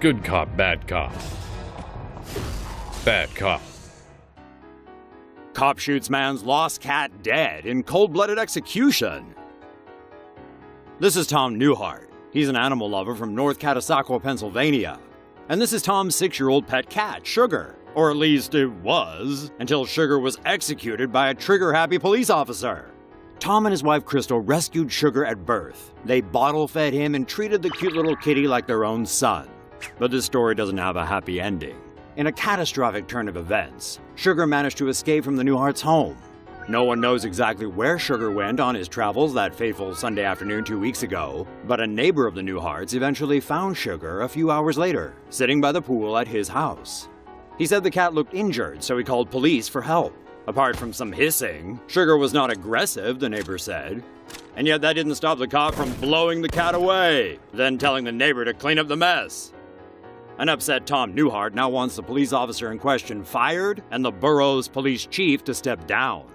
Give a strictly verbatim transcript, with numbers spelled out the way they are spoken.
Good cop, bad cop. Bad cop. Cop shoots man's lost cat dead in cold-blooded execution. This is Tom Newhart. He's an animal lover from North Catasauqua, Pennsylvania. And this is Tom's six-year-old pet cat, Sugar. Or at least it was, until Sugar was executed by a trigger-happy police officer. Tom and his wife Crystal rescued Sugar at birth. They bottle-fed him and treated the cute little kitty like their own son. But this story doesn't have a happy ending. In a catastrophic turn of events, Sugar managed to escape from the Newharts' home. No one knows exactly where Sugar went on his travels that fateful Sunday afternoon two weeks ago, but a neighbor of the Newharts eventually found Sugar a few hours later, sitting by the pool at his house. He said the cat looked injured, so he called police for help. Apart from some hissing, Sugar was not aggressive, the neighbor said. And yet that didn't stop the cop from blowing the cat away, then telling the neighbor to clean up the mess. An upset Tom Newhart now wants the police officer in question fired and the borough's police chief to step down.